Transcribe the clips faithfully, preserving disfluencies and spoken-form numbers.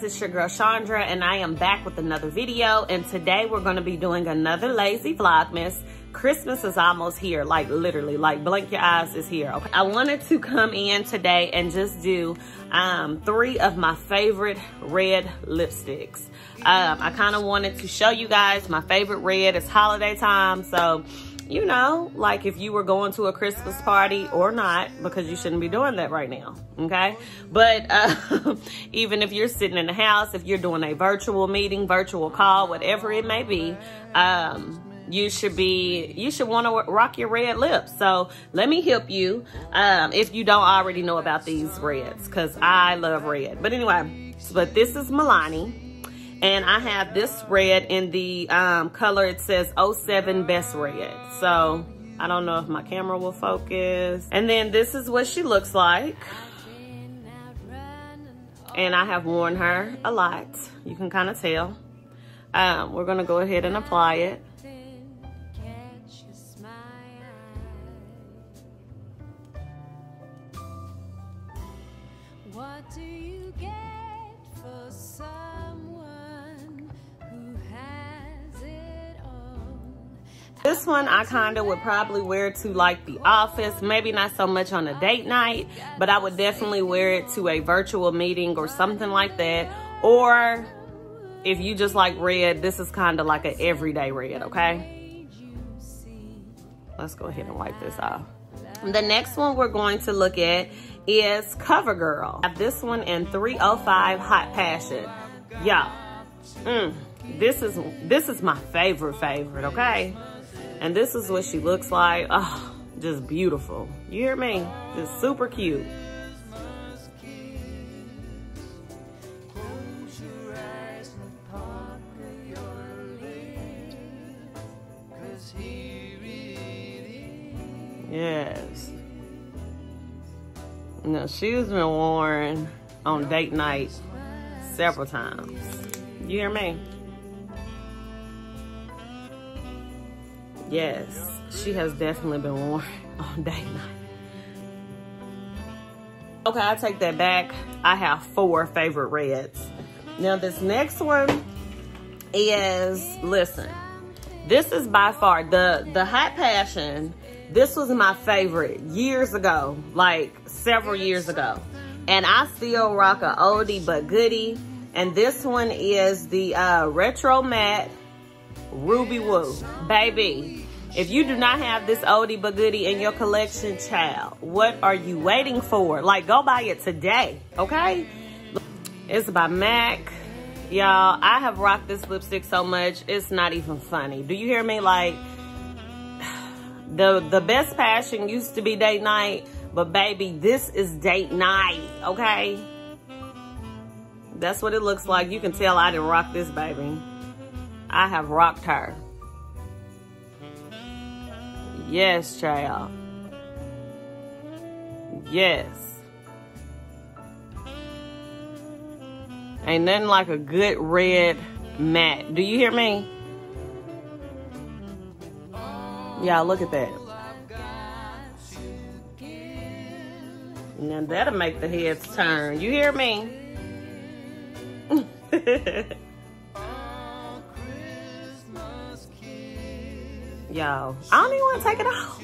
It's your girl Chandra, and I am back with another video. And today we're going to be doing another lazy vlogmas. Christmas is almost here, like literally, like blink your eyes is here. Okay, I wanted to come in today and just do um three of my favorite red lipsticks. um I kind of wanted to show you guys my favorite red. It's holiday time, so you know, like if you were going to a Christmas party or not, because you shouldn't be doing that right now, okay? But uh, even if you're sitting in the house, if you're doing a virtual meeting, virtual call, whatever it may be, um, you should be, you should want to rock your red lips. So let me help you um, if you don't already know about these reds, because I love red. But anyway, but this is Milani. And I have this red in the um, color, it says oh seven Best Red. So I don't know if my camera will focus. And then this is what she looks like. And I have worn her a lot. You can kind of tell. Um, we're going to go ahead and apply it. What do you get for someone? This one I kind of would probably wear to like the office, maybe not so much on a date night, but I would definitely wear it to a virtual meeting or something like that. Or if you just like red, this is kind of like an everyday red, okay? Let's go ahead and wipe this off. The next one we're going to look at is Cover Girl. I have this one in three oh five Hot Passion. Yeah. Mm. This is this is my favorite favorite, okay? And this is what she looks like. Oh, just beautiful. You hear me? Just super cute. Yes. Now, she's been worn on date night several times. You hear me? Yes, she has definitely been worn on date night. Okay, I take that back. I have four favorite reds. Now this next one is, listen, this is by far the, the Hot Passion. This was my favorite years ago, like several years ago. And I still rock a oldie but goodie. And this one is the uh, Retro Matte Ruby Woo. Baby, if you do not have this oldie but goodie in your collection, child, what are you waiting for? Like, go buy it today, okay? It's by MAC. Y'all, I have rocked this lipstick so much, it's not even funny. Do you hear me? Like, the, the best passion used to be date night, but baby, this is date night, okay? That's what it looks like. You can tell I didn't rock this, baby. I have rocked her. Yes, child. Yes. Ain't nothing like a good red matte. Do you hear me? Y'all, look at that. Now that'll make the heads turn. You hear me? Y'all, I don't even want to take it off.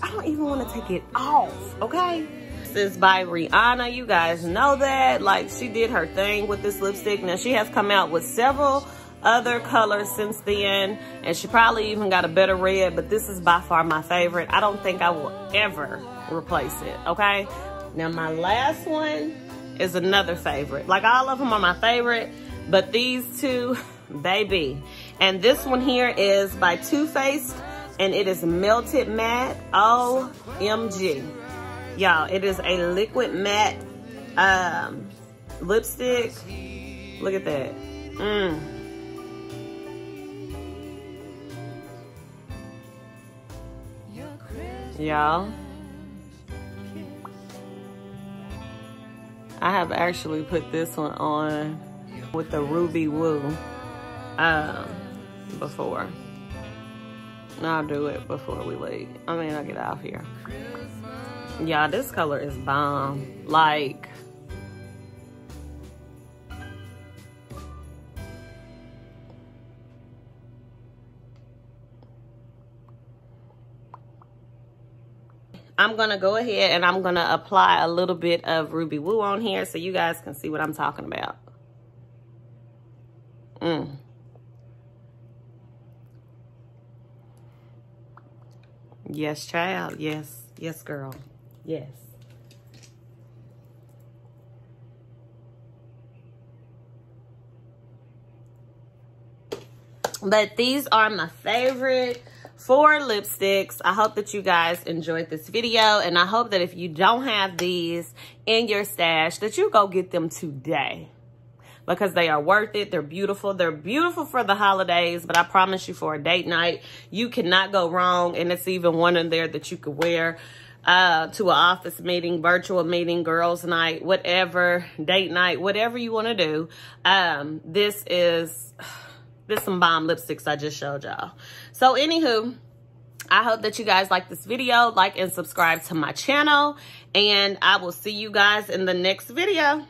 I don't even want to take it off, okay? This is by Rihanna. You guys know that. Like, she did her thing with this lipstick. Now, she has come out with several other colors since then. And she probably even got a better red. But this is by far my favorite. I don't think I will ever replace it, okay? Now, my last one is another favorite. Like, all of them are my favorite. But these two, baby. And this one here is by Too Faced, and it is Melted Matte. O M G. Y'all, it is a liquid matte um, lipstick. Look at that. Mm. Y'all, I have actually put this one on with the Ruby Woo um, before. And I'll do it before we leave. I mean, I'll get out of here. Y'all, this color is bomb. Like, I'm gonna go ahead and I'm gonna apply a little bit of Ruby Woo on here so you guys can see what I'm talking about. Mm. Yes, child. Yes. Yes, girl. Yes. But these are my favorite four lipsticks. I hope that you guys enjoyed this video, and I hope that if you don't have these in your stash that you go get them today, because they are worth it. They're beautiful. They're beautiful for the holidays, but I promise you, for a date night, you cannot go wrong. And it's even one in there that you could wear uh, to an office meeting, virtual meeting, girls' night, whatever, date night, whatever you want to do. Um, this is... There's some bomb lipsticks I just showed y'all. So anywho, I hope that you guys like this video. Like and subscribe to my channel. And I will see you guys in the next video.